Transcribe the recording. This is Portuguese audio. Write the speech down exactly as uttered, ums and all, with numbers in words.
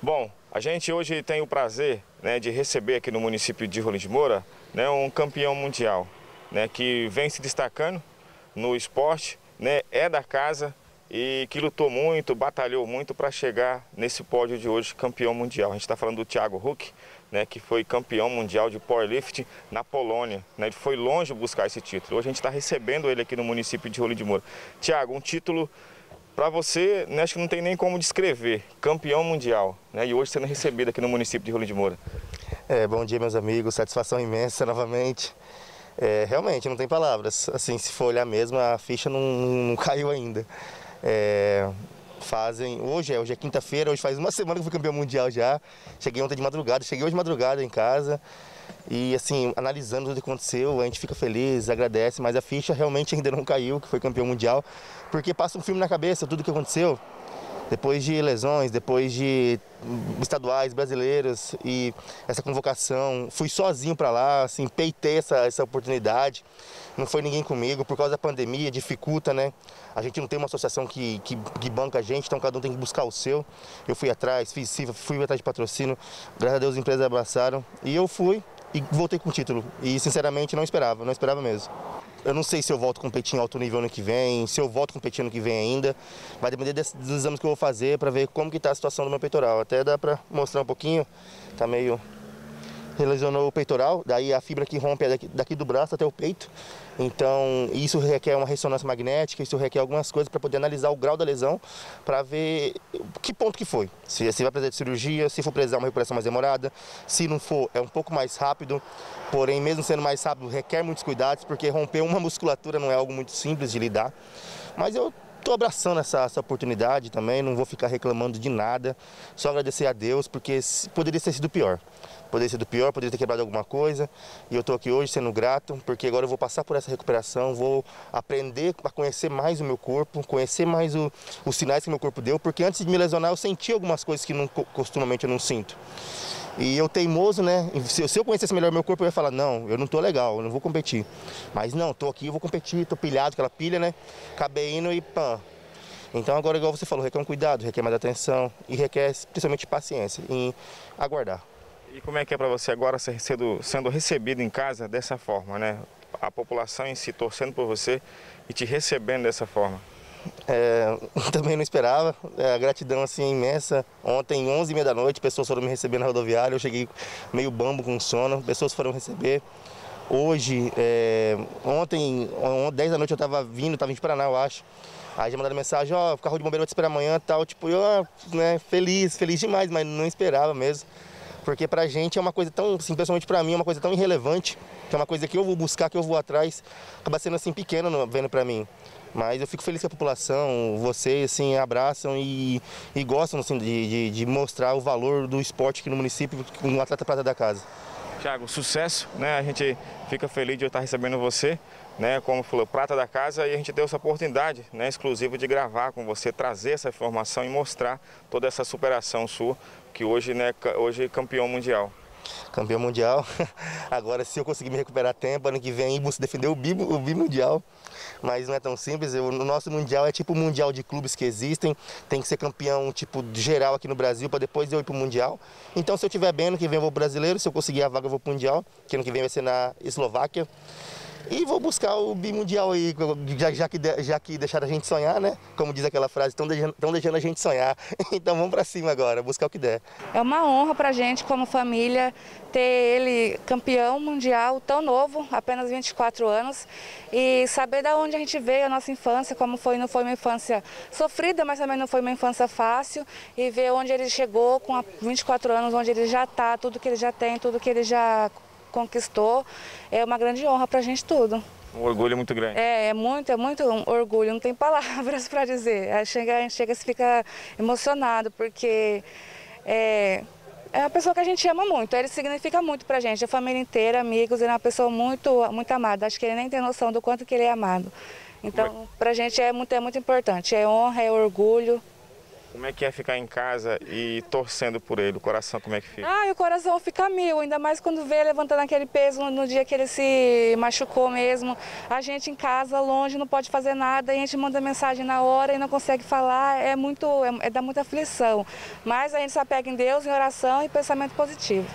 Bom, a gente hoje tem o prazer, né, de receber aqui no município de Rolim de Moura, né, um campeão mundial, né, que vem se destacando no esporte, né, é da casa e que lutou muito, batalhou muito para chegar nesse pódio de hoje, campeão mundial. A gente está falando do Thiago Huck, né, que foi campeão mundial de powerlifting na Polônia, né, ele foi longe buscar esse título. Hoje a gente está recebendo ele aqui no município de Rolim de Moura. Thiago, um título para você, né, acho que não tem nem como descrever, campeão mundial, né, e hoje sendo recebido aqui no município de Rolim de Moura. É, bom dia, meus amigos, satisfação imensa novamente. É, realmente, não tem palavras, assim, se for olhar mesmo, a ficha não, não caiu ainda. É, fazem, hoje é, hoje é quinta-feira, hoje faz uma semana que eu fui campeão mundial já, cheguei ontem de madrugada, cheguei hoje de madrugada em casa e, assim, analisando tudo o que aconteceu, a gente fica feliz, agradece, mas a ficha realmente ainda não caiu, que foi campeão mundial, porque passa um filme na cabeça, tudo o que aconteceu, depois de lesões, depois de estaduais, brasileiros e essa convocação. Fui sozinho para lá, assim, peitei essa, essa oportunidade, não foi ninguém comigo, por causa da pandemia, dificulta, né? A gente não tem uma associação que, que, que banca a gente, então cada um tem que buscar o seu. Eu fui atrás, fiz C I V A, fui atrás de patrocínio, graças a Deus as empresas abraçaram e eu fui e voltei com o título. E sinceramente não esperava, não esperava mesmo. Eu não sei se eu volto a competir em alto nível ano que vem, se eu volto a competir ano que vem ainda. Vai depender dos exames que eu vou fazer para ver como que está a situação do meu peitoral. Até dá para mostrar um pouquinho, tá meio... Lesionou o peitoral, daí a fibra que rompe é daqui, daqui do braço até o peito. Então isso requer uma ressonância magnética, isso requer algumas coisas para poder analisar o grau da lesão, para ver que ponto que foi. Se, se vai precisar de cirurgia, se for precisar uma recuperação mais demorada, se não for é um pouco mais rápido. Porém, mesmo sendo mais rápido, requer muitos cuidados, porque romper uma musculatura não é algo muito simples de lidar. Mas eu estou abraçando essa, essa oportunidade também, não vou ficar reclamando de nada, só agradecer a Deus, porque poderia ter sido pior. Poderia ser do pior, poderia ter quebrado alguma coisa. E eu estou aqui hoje sendo grato, porque agora eu vou passar por essa recuperação, vou aprender a conhecer mais o meu corpo, conhecer mais o, os sinais que meu corpo deu, porque antes de me lesionar eu senti algumas coisas que não, costumamente eu não sinto. E eu teimoso, né? Se, se eu conhecesse melhor meu corpo, eu ia falar, não, eu não tô legal, eu não vou competir. Mas não, tô aqui, eu vou competir, tô pilhado, aquela pilha, né? Acabei indo e pã. Então agora, igual você falou, requer um cuidado, requer mais atenção e requer principalmente paciência em aguardar. E como é que é para você agora ser, sendo, sendo recebido em casa dessa forma, né? A população em si torcendo por você e te recebendo dessa forma? É, também não esperava, é, a gratidão assim é imensa. Ontem, onze e meia da noite, pessoas foram me receber na rodoviária, eu cheguei meio bambo com sono, pessoas foram receber. Hoje, é, ontem, dez da noite eu estava vindo, estava indo para Paraná, eu acho. Aí já mandaram mensagem, ó, o carro de bombeiro vai te esperar amanhã e tal. Tipo, eu, né, feliz, feliz demais, mas não esperava mesmo. Porque pra gente é uma coisa tão, assim, principalmente pra mim, é uma coisa tão irrelevante, que é uma coisa que eu vou buscar, que eu vou atrás, acaba sendo assim pequeno no, vendo pra mim. Mas eu fico feliz que a população, vocês, assim, abraçam e, e gostam, assim, de, de, de mostrar o valor do esporte aqui no município, um atleta prata da casa. Thiago, sucesso, né? A gente fica feliz de eu estar recebendo você, né? Como falou, prata da casa, e a gente deu essa oportunidade, né, exclusiva de gravar com você, trazer essa informação e mostrar toda essa superação sua, que hoje, né, hoje é campeão mundial. Campeão mundial. Agora, se eu conseguir me recuperar a tempo, ano que vem você defender o bi, o bimundial. Mas não é tão simples. O nosso mundial é tipo o mundial de clubes que existem. Tem que ser campeão tipo geral aqui no Brasil para depois eu ir para o mundial. Então, se eu estiver bem, ano que vem eu vou pro brasileiro. Se eu conseguir a vaga, eu vou para o mundial, que ano que vem vai ser na Eslováquia. E vou buscar o bimundial aí, já, já, que, já que deixaram a gente sonhar, né? Como diz aquela frase, estão deixando, estão deixando a gente sonhar. Então vamos pra cima agora, buscar o que der. É uma honra pra gente, como família, ter ele campeão mundial tão novo, apenas vinte e quatro anos. E saber de onde a gente veio, a nossa infância, como foi, não foi uma infância sofrida, mas também não foi uma infância fácil. E ver onde ele chegou com vinte e quatro anos, onde ele já tá, tudo que ele já tem, tudo que ele já... conquistou, é uma grande honra pra gente tudo. Um orgulho muito grande. É, é muito, é muito orgulho, não tem palavras pra dizer. A gente chega e fica emocionado, porque é, é uma pessoa que a gente ama muito, ele significa muito pra gente, a família inteira, amigos, ele é uma pessoa muito, muito amada, acho que ele nem tem noção do quanto que ele é amado. Então, pra gente é muito, é muito importante, é honra, é orgulho. Como é que é ficar em casa e torcendo por ele? O coração como é que fica? Ah, e o coração fica mil, ainda mais quando vê levantando aquele peso no dia que ele se machucou mesmo. A gente em casa, longe, não pode fazer nada, e a gente manda mensagem na hora e não consegue falar, é muito, é, é dá muita aflição. Mas a gente se apega em Deus, em oração e pensamento positivo.